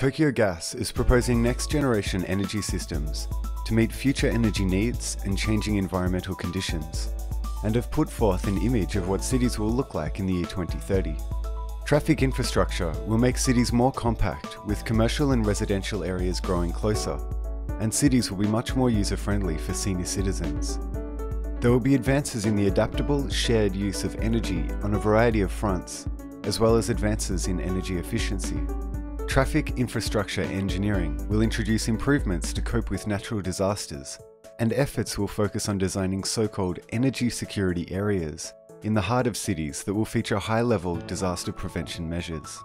Tokyo Gas is proposing next-generation energy systems to meet future energy needs and changing environmental conditions, and have put forth an image of what cities will look like in the year 2030. Traffic infrastructure will make cities more compact, with commercial and residential areas growing closer, and cities will be much more user-friendly for senior citizens. There will be advances in the adaptable, shared use of energy on a variety of fronts, as well as advances in energy efficiency. Traffic infrastructure engineering will introduce improvements to cope with natural disasters, and efforts will focus on designing so-called energy security areas in the heart of cities that will feature high-level disaster prevention measures.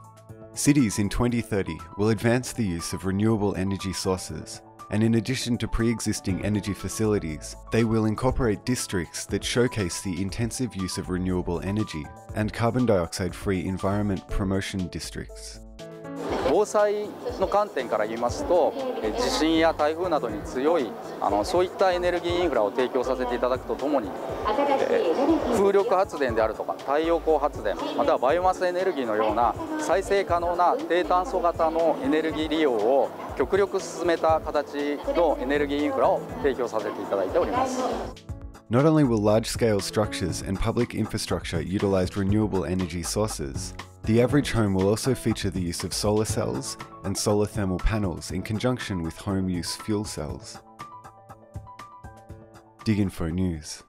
Cities in 2030 will advance the use of renewable energy sources, and in addition to pre-existing energy facilities, they will incorporate districts that showcase the intensive use of renewable energy and carbon dioxide-free environment promotion districts. 防災の観点から言いますと、地震や台風などに強いそういったエネルギーインフラを提供させていただくとともに、風力発電であるとか太陽光発電、またはバイオマスエネルギーのような再生可能な低炭素型のエネルギー利用を極力進めた形のエネルギーインフラを提供させていただいております。 Not only will large-scale structures and public infrastructure utilize renewable energy sources, the average home will also feature the use of solar cells and solar thermal panels in conjunction with home use fuel cells. DigInfo News.